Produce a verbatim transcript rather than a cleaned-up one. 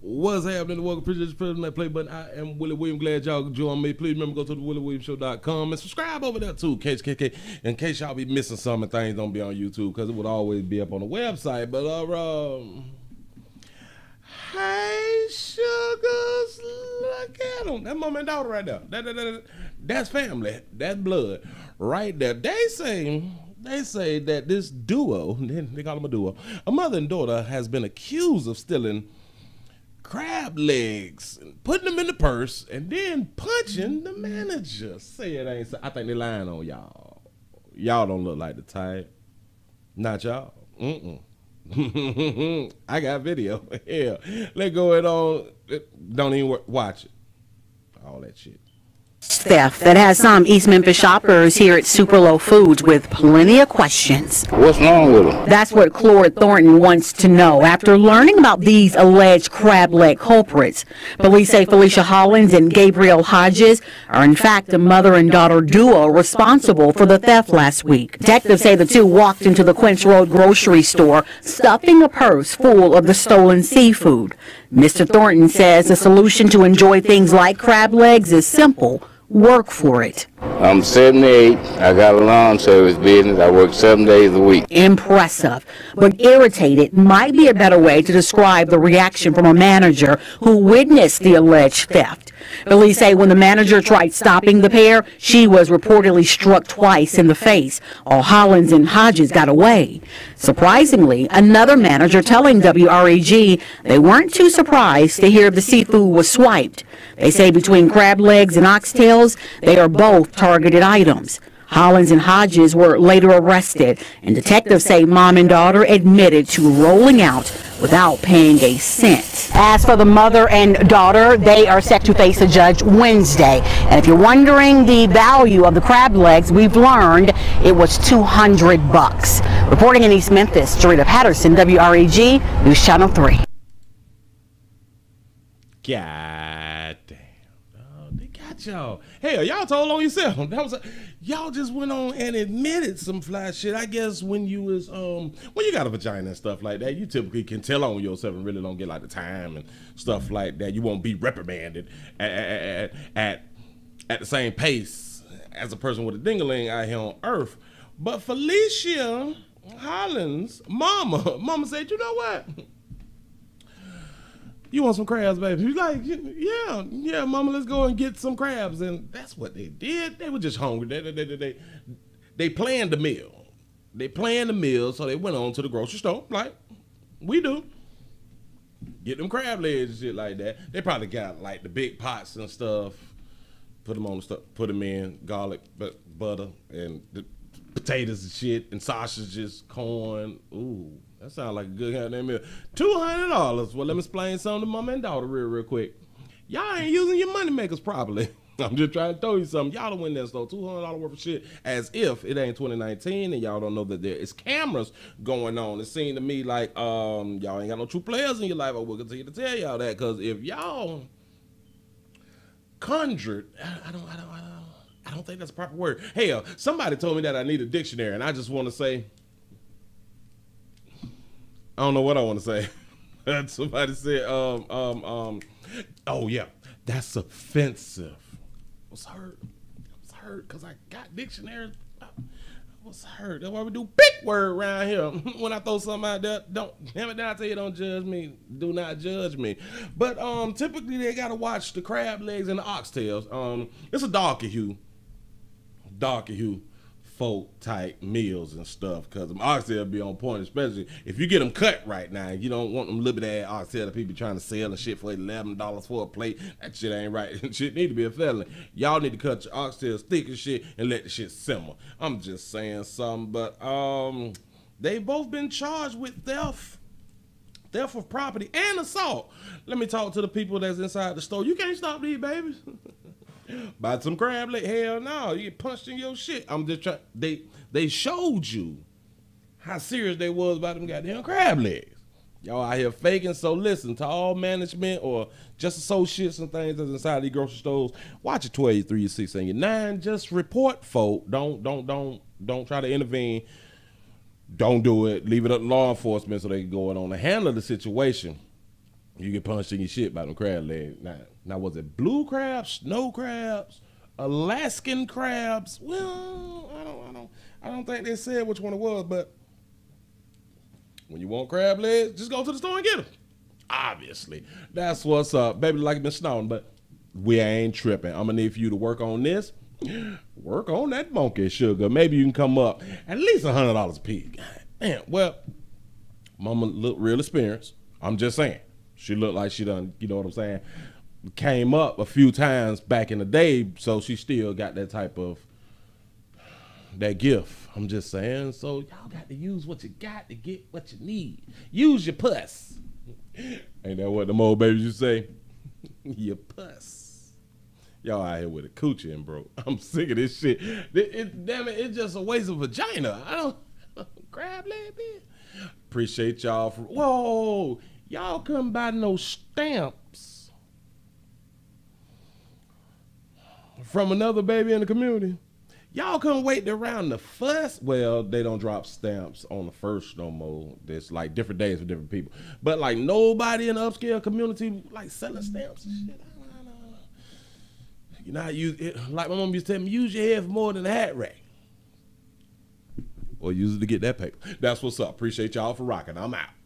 What's happening? Welcome to the President That Play Button. I am Willie Williams. Glad y'all could join me. Please remember, go to the willie williams show dot com and subscribe over there too. K K K, in case y'all be missing some and things don't be on YouTube, because it would always be up on the website. But uh, um, hey, sugars, look at them. That mom and daughter right there. That, that, that, that's family. That's blood right there. They say. They say that this duo, they call them a duo, a mother and daughter has been accused of stealing crab legs, and putting them in the purse, and then punching the manager. Say it ain't so. I think they lying on y'all. Y'all don't look like the type. Not y'all. Mm-mm. I got video. Hell, let go it on. Don't even watch it. All that shit. Theft that has some East Memphis shoppers here at Super Low Foods with plenty of questions. What's wrong with them? That's what Clord Thornton wants to know after learning about these alleged crab leg culprits. Police say Felicia Hollins and Gabriel Hodges are in fact a mother and daughter duo responsible for the theft last week. Detectives say the two walked into the Quince Road grocery store stuffing a purse full of the stolen seafood. Mister Thornton says the solution to enjoy things like crab legs is simple. Work for it. I'm seventy-eight. I got a lawn service business. I work seven days a week. Impressive, but irritated might be a better way to describe the reaction from a manager who witnessed the alleged theft. Police say when the manager tried stopping the pair, she was reportedly struck twice in the face, while Hollins and Hodges got away. Surprisingly, another manager telling W R E G they weren't too surprised to hear the seafood was swiped. They say between crab legs and oxtails, they are both targeted items. Hollins and Hodges were later arrested, and detectives say mom and daughter admitted to rolling out without paying a cent. As for the mother and daughter, they are set to face a judge Wednesday. And if you're wondering the value of the crab legs, we've learned it was two hundred bucks. Reporting in East Memphis, Jerita Patterson, W R E G, News Channel three. God damn. Oh, they got y'all. Hell, y'all told on yourself. That was y'all just went on and admitted some fly shit. I guess when you was um when you got a vagina and stuff like that, you typically can tell on yourself and really don't get like the time and stuff like that. You won't be reprimanded at at at, at the same pace as a person with a ding-a-ling out here on earth. But Felicia Hollins, mama, mama said, you know what? You want some crabs, baby? She's like, yeah, yeah, mama, let's go and get some crabs. And that's what they did. They were just hungry. They, they, they, they, they planned the meal. They planned the meal, so they went on to the grocery store, like we do. Get them crab legs and shit like that. They probably got, like, the big pots and stuff. Put them on the stuff, put them in, garlic, butter, and the potatoes and shit, and sausages, corn, ooh. That sounds like a good goddamn meal. two hundred dollars. Well, let me explain something to mom and daughter real, real quick. Y'all ain't using your money makers properly. I'm just trying to tell you something. Y'all don't win that store. two hundred dollars worth of shit as if it ain't twenty nineteen and y'all don't know that there is cameras going on. It seemed to me like um, y'all ain't got no true players in your life. I will continue to tell y'all that, because if y'all conjured, I don't, I don't, I don't, I don't think that's a proper word. Hell, somebody told me that I need a dictionary, and I just want to say, I don't know what I want to say. Somebody said, um, um, um, oh yeah, that's offensive. I was hurt. I was hurt because I got dictionaries. I was hurt. That's why we do big word around here. When I throw something out there, don't, damn it, did I tell you don't judge me? Do not judge me. But um, typically they got to watch the crab legs and the oxtails. Um, it's a darker hue, darker hue. folk type meals and stuff, because them oxtail be on point, especially if you get them cut right now. You don't want them little bit of oxtail that people trying to sell and shit for eleven dollars for a plate. That shit ain't right. That shit need to be a felony. Y'all need to cut your oxtails thick and shit and let the shit simmer. I'm just saying something, but um, they both been charged with theft, theft of property and assault. Let me talk to the people that's inside the store. You can't stop these babies. Buy some crab leg. Hell no, you get punched in your shit. I'm just trying. They they showed you how serious they was about them goddamn crab legs. Y'all out here faking. So listen to all management or just associates and things that's inside these grocery stores. Watch your twelve, your three, your six, and your nine. Just report, folk. Don't don't don't don't try to intervene. Don't do it. Leave it up to law enforcement so they can go on and handle the situation. You get punched in your shit by them crab legs. Now, now was it blue crabs, snow crabs, Alaskan crabs? Well, I don't, I don't, I don't think they said which one it was. But when you want crab legs, just go to the store and get them. Obviously, that's what's up, baby. Like it been snowing, but we ain't tripping. I'm gonna need for you to work on this. Work on that monkey sugar. Maybe you can come up at least a hundred dollars a piece. God damn. Well, mama looked real experienced. I'm just saying. She looked like she done, you know what I'm saying, came up a few times back in the day, so she still got that type of, that gift. I'm just saying. So y'all got to use what you got to get what you need. Use your puss. Ain't that what them old babies you say? Your puss. Y'all out here with a coochie and bro. I'm sick of this shit. It, it, damn it, it's just a waste of vagina. I don't, I don't grab that bit. Appreciate y'all for, whoa. Y'all couldn't buy no stamps from another baby in the community. Y'all couldn't wait around the fuss. Well, they don't drop stamps on the first no more. There's like different days for different people. But like nobody in the upscale community like selling stamps and shit. I don't know. You're not use it. Like my mom used to tell me, use your head for more than a hat rack. Or use it to get that paper. That's what's up. Appreciate y'all for rocking. I'm out.